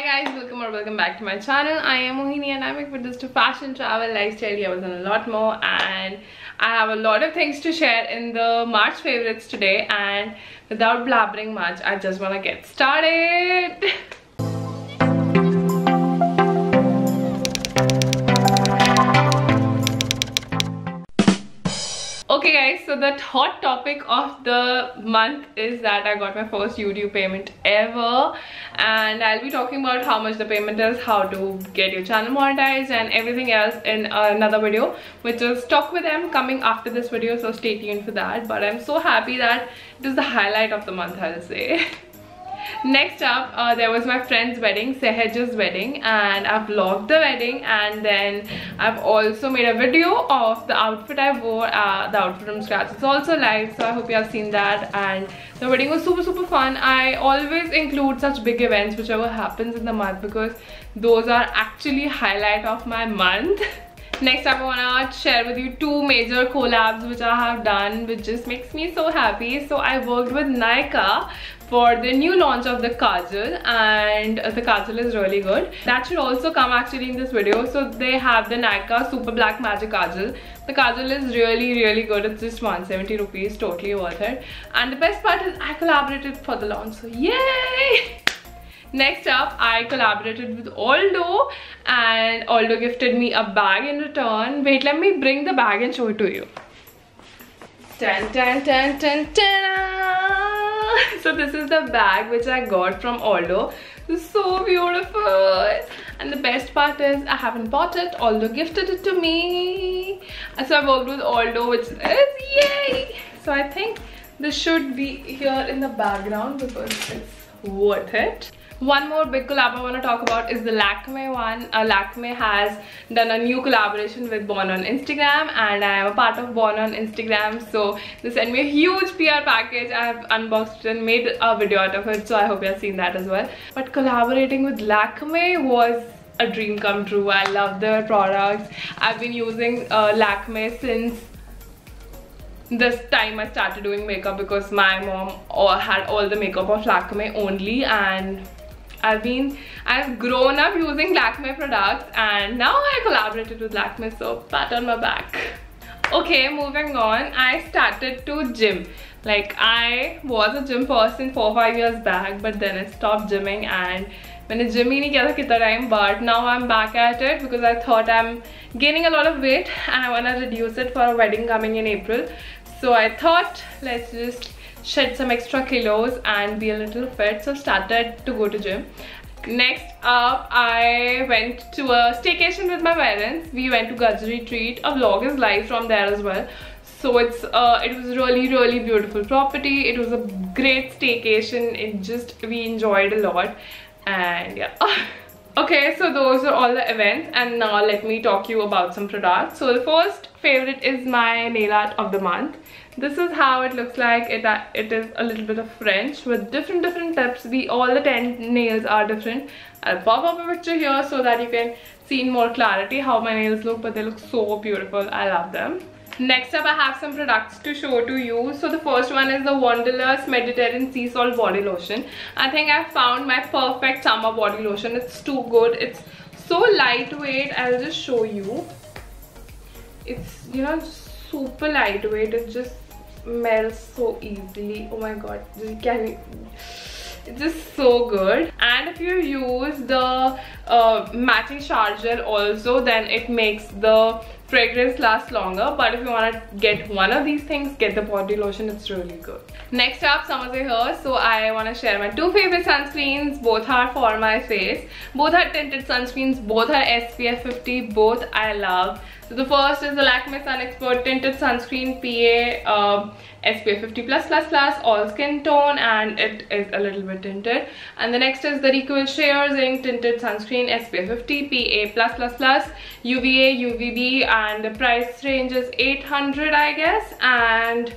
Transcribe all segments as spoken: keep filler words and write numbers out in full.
Hi guys, welcome or welcome back to my channel. I am Mohini and I make videos to fashion, travel, lifestyle, yabas and a lot more, and I have a lot of things to share in the March favorites today, and without blabbering much, I just want to get started. Okay guys, so the hot topic of the month is that I got my first YouTube payment ever, and I'll be talking about how much the payment is, how to get your channel monetized and everything else in another video, which is Talk With Em, coming after this video, so stay tuned for that. But I'm so happy that it is the highlight of the month, I'll say. Next up, uh, there was my friend's wedding, Sehej's wedding, and I vlogged the wedding, and then I've also made a video of the outfit I wore, uh, the outfit from scratch. It's also live, so I hope you have seen that, and the wedding was super super fun. I always include such big events whichever happens in the month, because those are actually highlight of my month. Next up, I want to share with you two major collabs which I have done, which just makes me so happy. So I worked with Nykaa for the new launch of the Kajal, and the Kajal is really good. That should also come actually in this video. So they have the Nykaa Super Black Magic Kajal. The Kajal is really really good. It's just one hundred seventy rupees, totally worth it. And the best part is I collaborated for the launch, so yay! Next up, I collaborated with Aldo, and Aldo gifted me a bag in return. Wait, let me bring the bag and show it to you. Dun, dun, dun, dun, dun. So this is the bag which I got from Aldo. It's so beautiful, and the best part is I haven't bought it. Aldo gifted it to me, so I worked with Aldo, which is yay. So I think this should be here in the background because it's worth it. One more big collab I want to talk about is the Lakme one. Uh, Lakme has done a new collaboration with Born on Instagram, and I am a part of Born on Instagram, so they sent me a huge P R package. I have unboxed it and made a video out of it, so I hope you have seen that as well. But collaborating with Lakme was a dream come true. I love their products. I've been using uh, Lakme since this time I started doing makeup, because my mom all had all the makeup of Lakme only, and I've been, I've grown up using Lakme products, and now I collaborated with Lakme, so pat on my back. Okay, moving on, I started to gym. Like, I was a gym person four five years back, but then I stopped gymming, and I didn't gym for a time, but now I'm back at it because I thought I'm gaining a lot of weight and I want to reduce it for a wedding coming in April. So I thought, let's just shed some extra kilos and be a little fit, so started to go to gym. Next up, I went to a staycation with my parents. We went to Gajri Treat. A vlog is live from there as well. So it's uh, it was really really beautiful property. It was a great staycation. It just, we enjoyed a lot, and yeah. Okay, so those are all the events, and now let me talk you about some products. So the first favorite is my nail art of the month. This is how it looks like. It, uh, it is a little bit of French with different different tips. The all the ten nails are different. I'll pop up a picture here so that you can see in more clarity how my nails look, but they look so beautiful. I love them. Next up, I have some products to show to you. So the first one is the Wanderlust Mediterranean Sea Salt Body Lotion. I think I found my perfect summer body lotion. It's too good. It's so lightweight. I'll just show you. It's, you know, super lightweight. It just melts so easily. Oh my god. Can you... It's just so good. And if you use the uh, matching shower gel also, then it makes the fragrance lasts longer. But if you want to get one of these things, get the body lotion. It's really good. Next up, summers are here, so I want to share my two favorite sunscreens. Both are for my face. Both are tinted sunscreens. Both are S P F fifty. Both I love. So the first is the Lakme Sun Expert Tinted Sunscreen P A uh, S P F fifty plus plus plus all skin tone, and it is a little bit tinted. And the next is the Reveal Shears Zinc Tinted Sunscreen S P F fifty P A plus plus plus U V A U V B, and the price range is eight hundred, I guess, and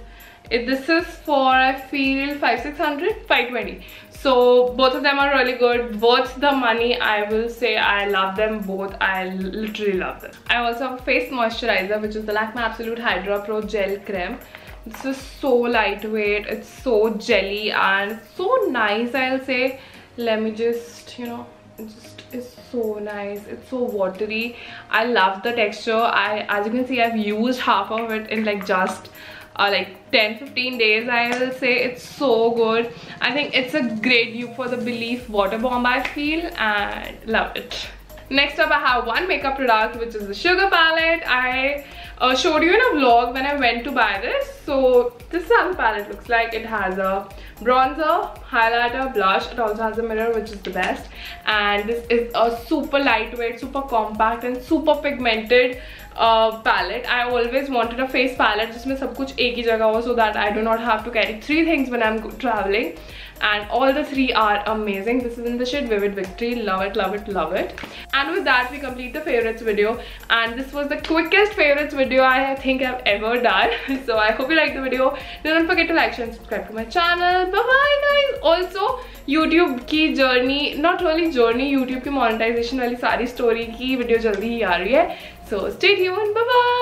it, this is for, I feel, five six hundred, five twenty. So both of them are really good, worth the money. I will say I love them both. I literally love them. I also have a face moisturizer, which is the Lakme Absolute Hydra Pro Gel Creme. It's just so lightweight, it's so jelly and so nice, I'll say. Let me just, you know, just is so nice. It's so watery. I love the texture. I, as you can see, I've used half of it in like just uh, like ten to fifteen days, I will say. It's so good. I think it's a great dupe for the Belif water bomb, I feel, and love it. Next up, I have one makeup product, which is the Sugar Palette. I uh, showed you in a vlog when I went to buy this. So this is how the palette looks like. It has a bronzer, highlighter, blush. It also has a mirror, which is the best. And this is a super lightweight, super compact and super pigmented uh, palette. I always wanted a face palette जिसमें सब कुछ एक ही जगह हो, so that I do not have to carry three things when I'm traveling. And all the three are amazing. This is in the shade Vivid Victory. Love it, love it, love it. And with that, we complete the favorites video. And this was the quickest favorites video I think I've ever done. So I hope you liked the video. Don't forget to like, share and subscribe to my channel. Bye-bye guys. Also, YouTube ki journey, not only journey, YouTube ki monetization wali sari story ki video jaldi hi aa rahi hai. So stay tuned. Bye-bye.